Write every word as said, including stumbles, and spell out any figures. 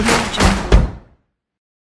Audio Jungle.